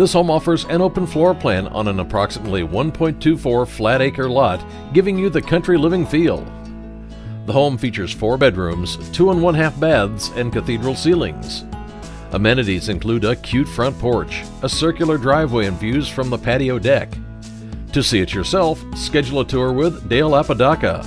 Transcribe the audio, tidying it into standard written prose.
This home offers an open floor plan on an approximately 1.24 flat acre lot, giving you the country living feel. The home features 4 bedrooms, 2 and 1/2 baths, and cathedral ceilings. Amenities include a cute front porch, a circular driveway, and views from the patio deck. To see it yourself, schedule a tour with Dale Apodaca.